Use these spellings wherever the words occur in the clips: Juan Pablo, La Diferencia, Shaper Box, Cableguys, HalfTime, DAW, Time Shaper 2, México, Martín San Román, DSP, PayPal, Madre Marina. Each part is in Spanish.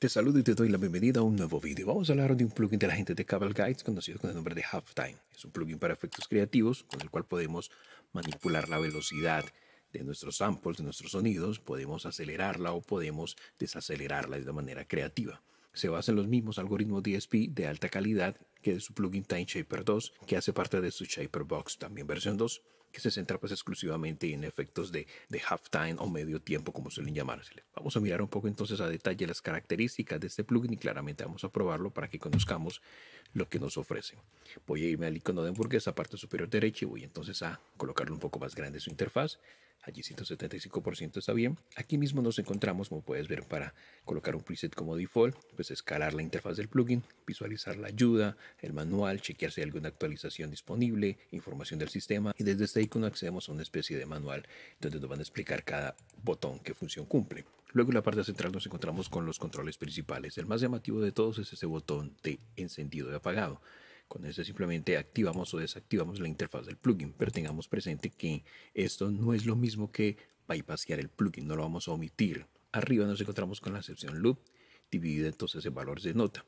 Te saludo y te doy la bienvenida a un nuevo vídeo. Vamos a hablar de un plugin de la gente de Cableguys conocido con el nombre de HalfTime. Es un plugin para efectos creativos con el cual podemos manipular la velocidad de nuestros samples, de nuestros sonidos. Podemos acelerarla o podemos desacelerarla de manera creativa. Se basa en los mismos algoritmos DSP de alta calidad que de su plugin Time Shaper 2, que hace parte de su Shaper Box, también versión 2, que se centra pues exclusivamente en efectos de halftime o medio tiempo, como suelen llamársele. Vamos a mirar un poco entonces a detalle las características de este plugin y claramente vamos a probarlo para que conozcamos lo que nos ofrece. Voy a irme al icono de hamburguesa, parte superior derecha, y voy entonces a colocarle un poco más grande su interfaz. Allí 175% está bien. Aquí mismo nos encontramos, como puedes ver, para colocar un preset como default, pues escalar la interfaz del plugin, visualizar la ayuda, el manual, chequear si hay alguna actualización disponible, información del sistema, y desde este icono accedemos a una especie de manual donde nos van a explicar cada botón qué función cumple. Luego en la parte central nos encontramos con los controles principales. El más llamativo de todos es este botón de encendido y apagado. Con este simplemente activamos o desactivamos la interfaz del plugin, pero tengamos presente que esto no es lo mismo que bypassear el plugin, no lo vamos a omitir. Arriba nos encontramos con la sección loop, dividida entonces en valores de nota.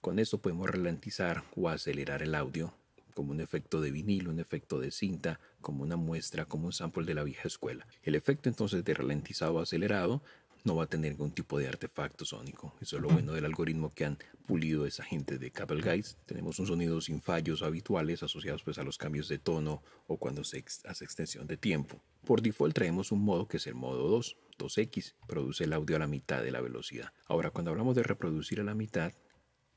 Con esto podemos ralentizar o acelerar el audio como un efecto de vinilo, un efecto de cinta, como una muestra, como un sample de la vieja escuela. El efecto entonces de ralentizado o acelerado no va a tener ningún tipo de artefacto sónico. Eso es lo bueno del algoritmo que han pulido esa gente de Cableguys. Tenemos un sonido sin fallos habituales asociados pues a los cambios de tono o cuando se hace extensión de tiempo. Por default traemos un modo que es el modo 2x, produce el audio a la mitad de la velocidad. Ahora, cuando hablamos de reproducir a la mitad,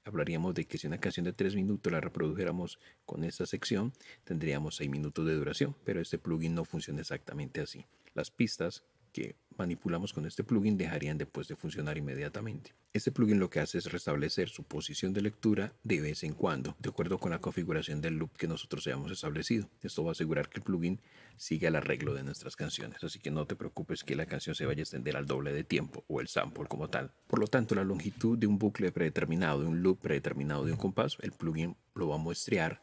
hablaríamos de que si una canción de 3 minutos la reprodujéramos con esta sección, tendríamos 6 minutos de duración, pero este plugin no funciona exactamente así. Las pistas que manipulamos con este plugin dejarían después de funcionar inmediatamente. Este plugin lo que hace es restablecer su posición de lectura de vez en cuando, de acuerdo con la configuración del loop que nosotros hayamos establecido. Esto va a asegurar que el plugin siga el arreglo de nuestras canciones, así que no te preocupes que la canción se vaya a extender al doble de tiempo o el sample como tal. Por lo tanto, la longitud de un bucle predeterminado, de un loop predeterminado de un compás, el plugin lo va a muestrear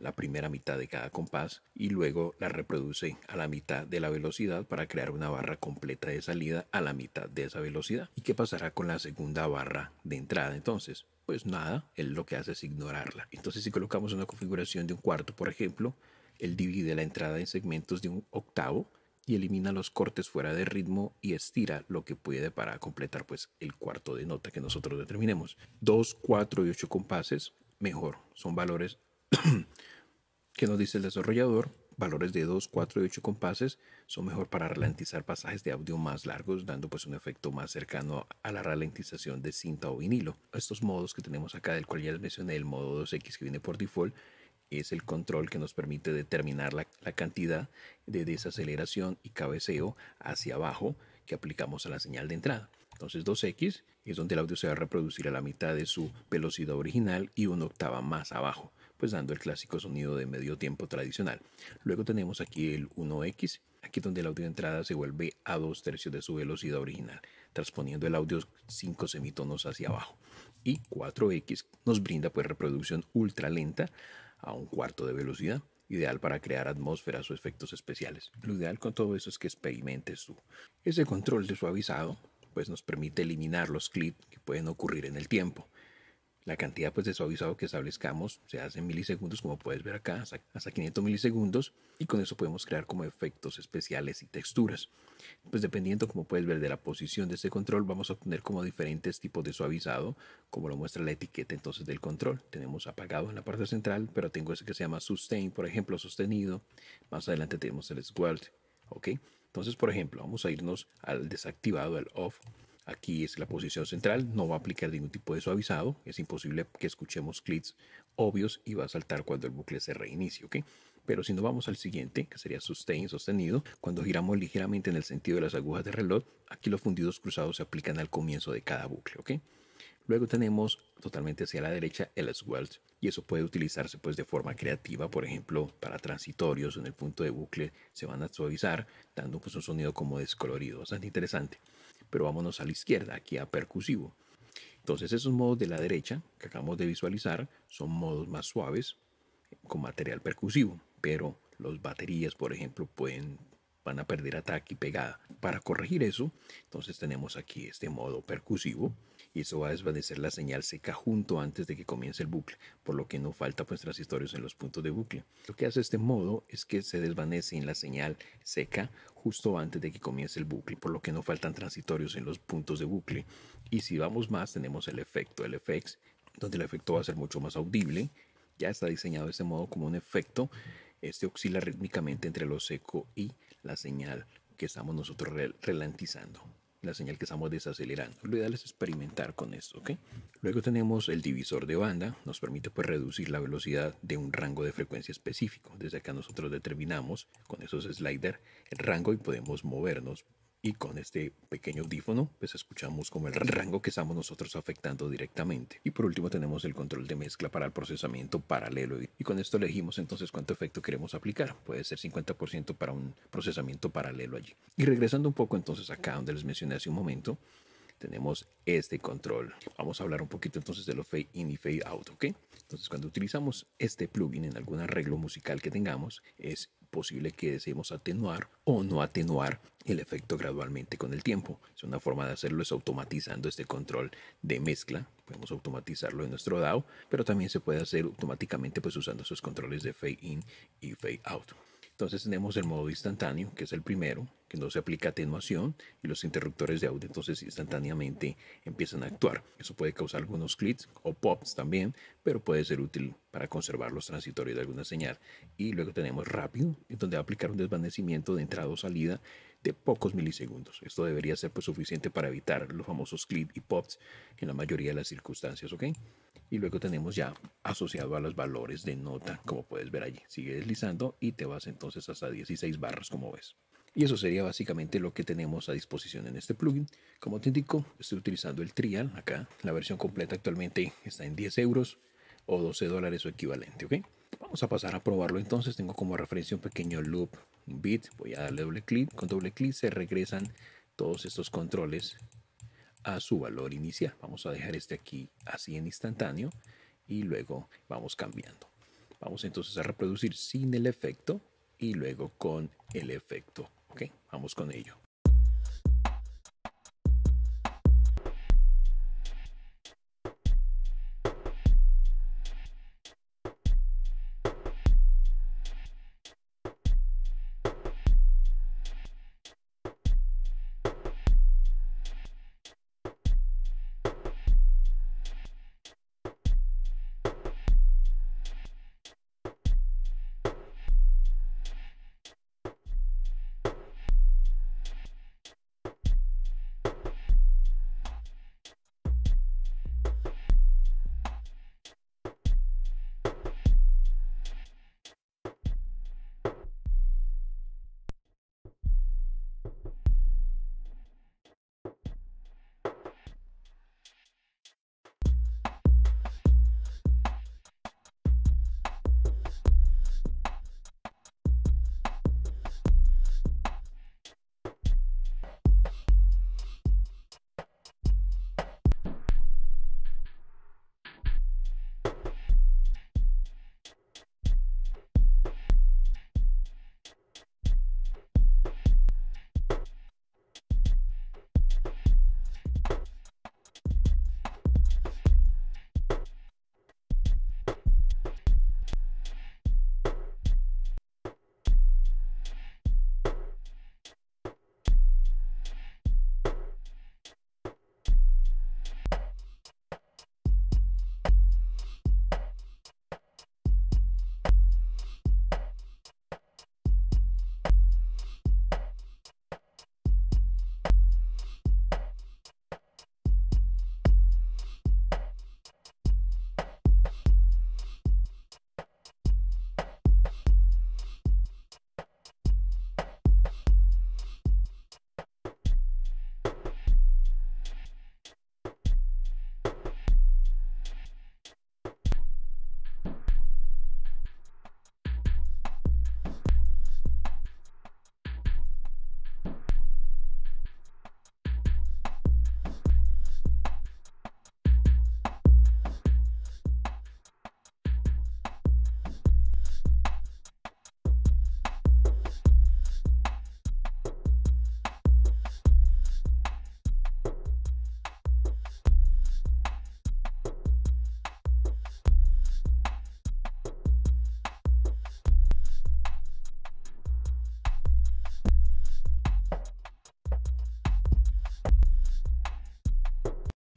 la primera mitad de cada compás y luego la reproduce a la mitad de la velocidad para crear una barra completa de salida a la mitad de esa velocidad. ¿Y qué pasará con la segunda barra de entrada entonces? Pues nada, él lo que hace es ignorarla. Entonces, si colocamos una configuración de un cuarto, por ejemplo, él divide la entrada en segmentos de un octavo y elimina los cortes fuera de ritmo y estira lo que puede para completar pues el cuarto de nota que nosotros determinemos. 2, 4 y 8 compases, mejor, son valores que nos dice el desarrollador. Valores de 2, 4 y 8 compases son mejor para ralentizar pasajes de audio más largos, dando pues un efecto más cercano a la ralentización de cinta o vinilo. Estos modos que tenemos acá, del cual ya les mencioné, el modo 2x que viene por default, es el control que nos permite determinar la cantidad de desaceleración y cabeceo hacia abajo que aplicamos a la señal de entrada. Entonces 2x es donde el audio se va a reproducir a la mitad de su velocidad original y una octava más abajo, pues dando el clásico sonido de medio tiempo tradicional. Luego tenemos aquí el 1x, aquí donde el audio de entrada se vuelve a 2/3 de su velocidad original, transponiendo el audio 5 semitonos hacia abajo. Y 4x nos brinda pues reproducción ultra lenta a 1/4 de velocidad, ideal para crear atmósferas o efectos especiales. Lo ideal con todo eso es que experimentes tú. Ese control de suavizado pues nos permite eliminar los clips que pueden ocurrir en el tiempo. La cantidad pues de suavizado que establezcamos se hace en milisegundos, como puedes ver acá, hasta 500 milisegundos, y con eso podemos crear como efectos especiales y texturas. Pues dependiendo, como puedes ver, de la posición de este control, vamos a obtener como diferentes tipos de suavizado, como lo muestra la etiqueta entonces del control. Tenemos apagado en la parte central, pero tengo ese que se llama sustain, por ejemplo, sostenido. Más adelante tenemos el swell, ¿ok? Entonces, por ejemplo, vamos a irnos al desactivado, al off. Aquí es la posición central, no va a aplicar ningún tipo de suavizado, es imposible que escuchemos clics obvios y va a saltar cuando el bucle se reinicie, ¿ok? Pero si nos vamos al siguiente, que sería sustain, sostenido, cuando giramos ligeramente en el sentido de las agujas de reloj, aquí los fundidos cruzados se aplican al comienzo de cada bucle, ¿ok? Luego tenemos totalmente hacia la derecha el swell, y eso puede utilizarse pues de forma creativa, por ejemplo, para transitorios en el punto de bucle se van a suavizar, dando pues un sonido como descolorido, bastante interesante. Pero vámonos a la izquierda, aquí a percusivo. Entonces esos modos de la derecha que acabamos de visualizar son modos más suaves con material percusivo, pero los baterías, por ejemplo, pueden van a perder ataque y pegada. Para corregir eso, entonces tenemos aquí este modo percusivo y eso va a desvanecer la señal seca junto antes de que comience el bucle, por lo que no falta pues transitorios en los puntos de bucle. Lo que hace este modo es que se desvanece en la señal seca justo antes de que comience el bucle, por lo que no faltan transitorios en los puntos de bucle. Y si vamos más, tenemos el efecto, el FX, donde el efecto va a ser mucho más audible. Ya está diseñado de este modo como un efecto. Este oscila rítmicamente entre lo seco y la señal que estamos nosotros ralentizando, la señal que estamos desacelerando. Lo ideal es experimentar con esto, ¿ok? Luego tenemos el divisor de banda. Nos permite pues reducir la velocidad de un rango de frecuencia específico. Desde acá nosotros determinamos con esos sliders el rango y podemos movernos. Y con este pequeño audífono, pues escuchamos como el rango que estamos nosotros afectando directamente. Y por último tenemos el control de mezcla para el procesamiento paralelo. Y con esto elegimos entonces cuánto efecto queremos aplicar. Puede ser 50% para un procesamiento paralelo allí. Y regresando un poco entonces acá donde les mencioné hace un momento, tenemos este control. Vamos a hablar un poquito entonces de los fade in y fade out, ¿ok? Entonces cuando utilizamos este plugin en algún arreglo musical que tengamos, es posible que deseemos atenuar o no atenuar el efecto gradualmente con el tiempo. Es una forma de hacerlo es automatizando este control de mezcla. Podemos automatizarlo en nuestro DAW, pero también se puede hacer automáticamente pues usando esos controles de fade in y fade out. Entonces tenemos el modo instantáneo, que es el primero, que no se aplica atenuación y los interruptores de audio entonces instantáneamente empiezan a actuar. Eso puede causar algunos clics o pops también, pero puede ser útil para conservar los transitorios de alguna señal. Y luego tenemos rápido, en donde va a aplicar un desvanecimiento de entrada o salida de pocos milisegundos. Esto debería ser pues suficiente para evitar los famosos clics y pops en la mayoría de las circunstancias, ¿ok? Y luego tenemos ya asociado a los valores de nota, como puedes ver allí. Sigue deslizando y te vas entonces hasta 16 barras, como ves. Y eso sería básicamente lo que tenemos a disposición en este plugin. Como te indico, estoy utilizando el trial acá. La versión completa actualmente está en 10 € o $12 o equivalente, ¿ok? Vamos a pasar a probarlo entonces. Tengo como referencia un pequeño loop, un beat. Voy a darle doble clic. Con doble clic se regresan todos estos controles a su valor inicial. Vamos a dejar este aquí así en instantáneo y luego vamos cambiando. Vamos entonces a reproducir sin el efecto y luego con el efecto. Ok, vamos con ello.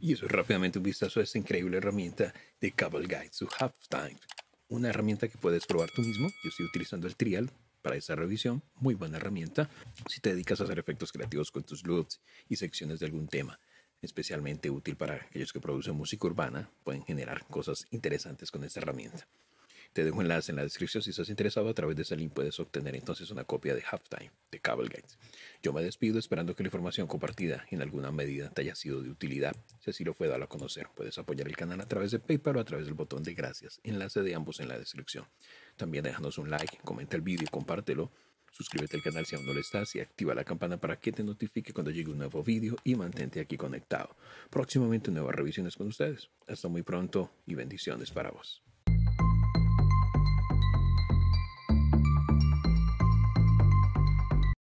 y eso es rápidamente un vistazo a esta increíble herramienta de Cableguys to HalfTime, una herramienta que puedes probar tú mismo. Yo estoy utilizando el trial para esta revisión. Muy buena herramienta si te dedicas a hacer efectos creativos con tus loops y secciones de algún tema. Especialmente útil para aquellos que producen música urbana, pueden generar cosas interesantes con esta herramienta. Te dejo enlace en la descripción si estás interesado. A través de ese link puedes obtener entonces una copia de HalfTime de Cableguys. Yo me despido esperando que la información compartida en alguna medida te haya sido de utilidad. Si así lo fue, dalo a conocer. Puedes apoyar el canal a través de PayPal o a través del botón de gracias. Enlace de ambos en la descripción. También déjanos un like, comenta el vídeo y compártelo. Suscríbete al canal si aún no lo estás y activa la campana para que te notifique cuando llegue un nuevo vídeo y mantente aquí conectado. Próximamente nuevas revisiones con ustedes. Hasta muy pronto y bendiciones para vos.